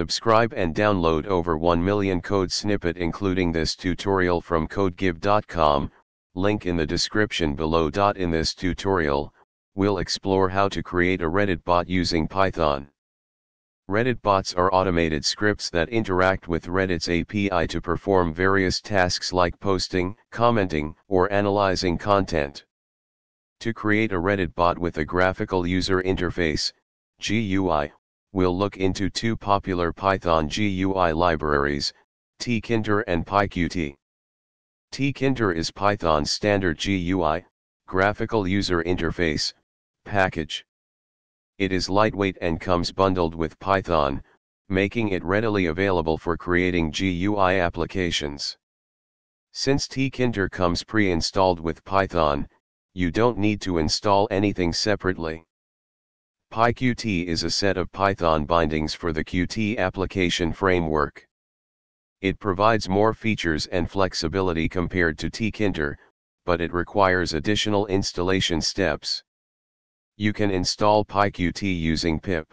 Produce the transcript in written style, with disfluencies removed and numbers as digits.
Subscribe and download over 1 million code snippet including this tutorial from CodeGive.com, link in the description below. In this tutorial, we'll explore how to create a Reddit bot using Python. Reddit bots are automated scripts that interact with Reddit's API to perform various tasks like posting, commenting, or analyzing content. To create a Reddit bot with a graphical user interface, GUI, we'll look into two popular Python GUI libraries, Tkinter and PyQt. Tkinter is Python's standard GUI, graphical user interface, package. It is lightweight and comes bundled with Python, making it readily available for creating GUI applications. Since Tkinter comes pre-installed with Python, you don't need to install anything separately. PyQt is a set of Python bindings for the Qt application framework. It provides more features and flexibility compared to Tkinter, but it requires additional installation steps. You can install PyQt using pip.